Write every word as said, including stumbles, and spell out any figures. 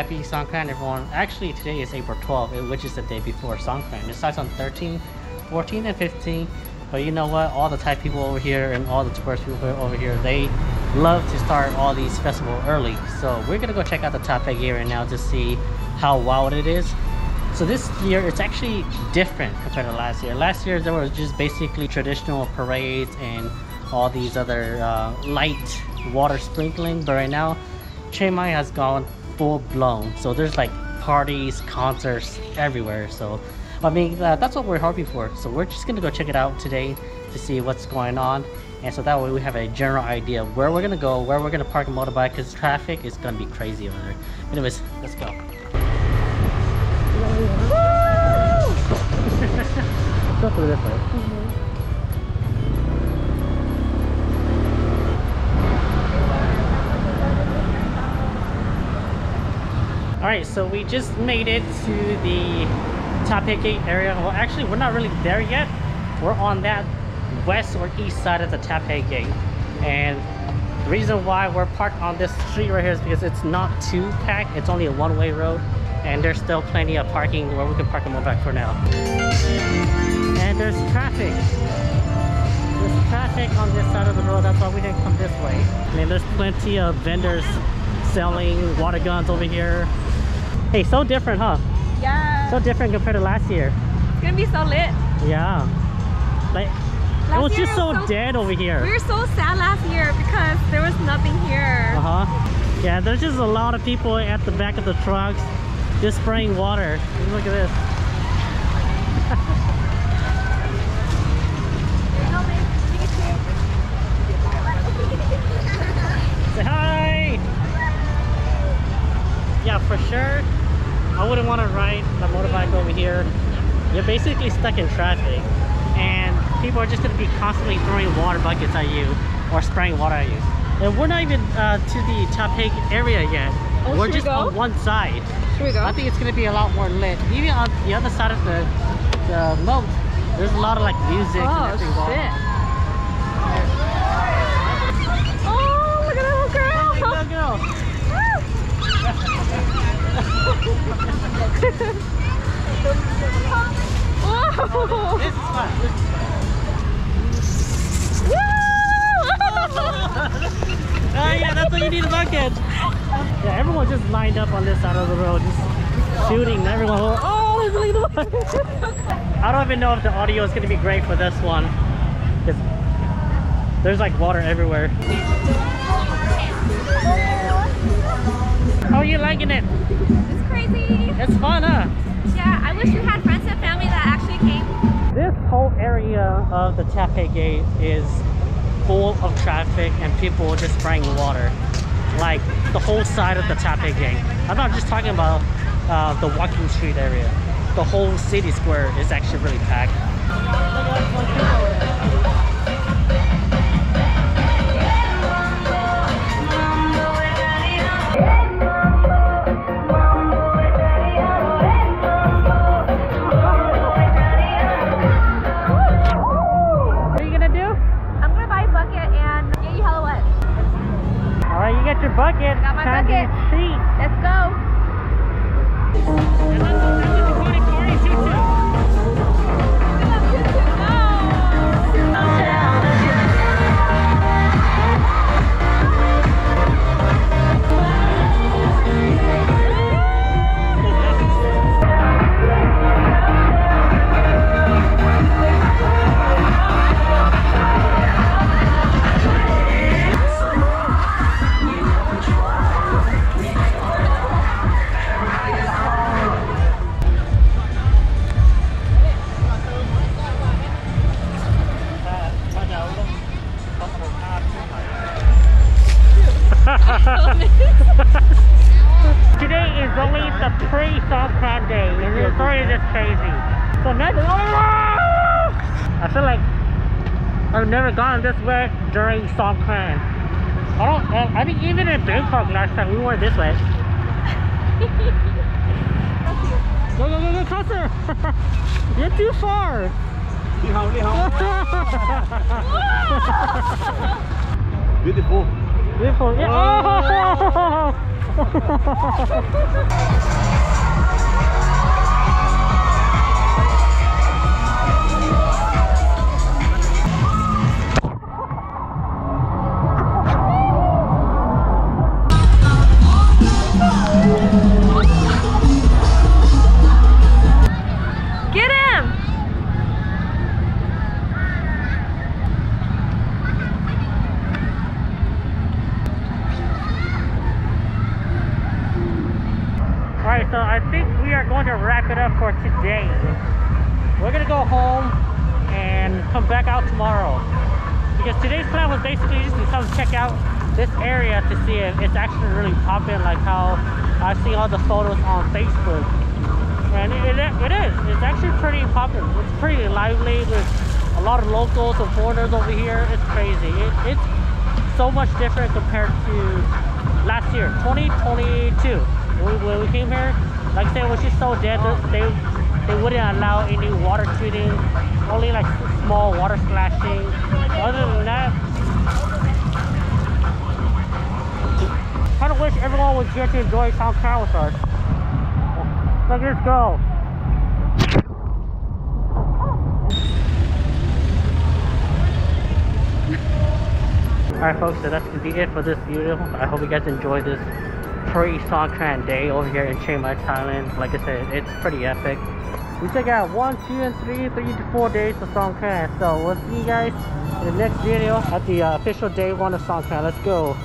Happy Songkran, everyone. Actually, today is April twelfth, which is the day before Songkran. It starts on thirteen, fourteen, and fifteen. But you know what? All the Thai people over here and all the tourist people over here, they love to start all these festivals early. So we're gonna go check out the Tha Pae Gate right now to see how wild it is. So this year, it's actually different compared to last year. Last year, there was just basically traditional parades and all these other uh, light water sprinkling. But right now, Chiang Mai has gone full blown. So there's like parties, concerts everywhere. So I mean, uh, that's what we're hoping for. So we're just gonna go check it out today to see what's going on. And so that way we have a general idea of where we're gonna go, where we're gonna park a motorbike, because traffic is gonna be crazy over there. Anyways, let's go. Let's go through this way. Mm-hmm. Alright, so we just made it to the Tha Pae Gate area. Well, actually, we're not really there yet. We're on that west or east side of the Tha Pae Gate. And the reason why we're parked on this street right here is because it's not too packed. It's only a one-way road. And there's still plenty of parking where we can park a motorbike for now. And there's traffic. There's traffic on this side of the road. That's why we didn't come this way. I mean, there's plenty of vendors selling water guns over here. Hey, so different, huh? Yeah. So different compared to last year. It's gonna be so lit. Yeah. Like, last it was just so, so dead over here. We were so sad last year because there was nothing here. Uh huh. Yeah, there's just a lot of people at the back of the trucks just spraying water. Look at this. Say hi. Yeah, for sure. I wouldn't want to ride the motorbike over here. You're basically stuck in traffic and people are just going to be constantly throwing water buckets at you or spraying water at you. And we're not even uh, to the Tha Pae area yet. Oh, we're just we on one side. Should we go? I think it's going to be a lot more lit. Even on the other side of the, the moat, there's a lot of like music oh, and everything. Shit. Oh, look at that little girl! Hey, little girl. Whoa. This is fun. This is fun. Woo! Oh yeah, that's what you need, a bucket. Yeah, everyone just lined up on this side of the road, just shooting. Everyone, oh, it's like the bucket. I don't even know if the audio is gonna be great for this one, because there's like water everywhere. How are you liking it? It's crazy. It's fun, huh? Yeah, I wish we had friends and family that actually came. This whole area of the Tha Pae Gate is full of traffic and people just spraying water. Like the whole side of the Tha Pae Gate. I'm not just talking about uh, the walking street area. The whole city square is actually really packed. Bucket. Got my time bucket. Let's go. And that's, that's a Dakota Corey tutu. Today is only the pre-Songkran day, and it's already just crazy. So next, oh! I feel like I've never gone this way during Songkran. I don't. I think even in Bangkok last time we were this way. Go go go go closer! You're too far. Beautiful. Beautiful. Yeah. Oh! So I think we are going to wrap it up for today. We're going to go home and come back out tomorrow, because today's plan was basically just to come check out this area to see if it's actually really popping, like how I see all the photos on Facebook. And it, it, it is. It's actually pretty popping. It's pretty lively. There's a lot of locals and foreigners over here. It's crazy. It, it's so much different compared to last year, twenty twenty-two. When we came here, like I said, it was just so dead. They, they wouldn't allow any water treating, only like small water splashing. Other than that, I kind of wish everyone was here to enjoy Songkran with us. Look at this girl. Alright folks, so that's going to be it for this video. I hope you guys enjoyed this pre-Songkran day over here in Chiang Mai, Thailand. Like I said, it's pretty epic. We took out one, two, and three, three to four days of Songkran. So we'll see you guys in the next video at the uh, official day one of Songkran. Let's go.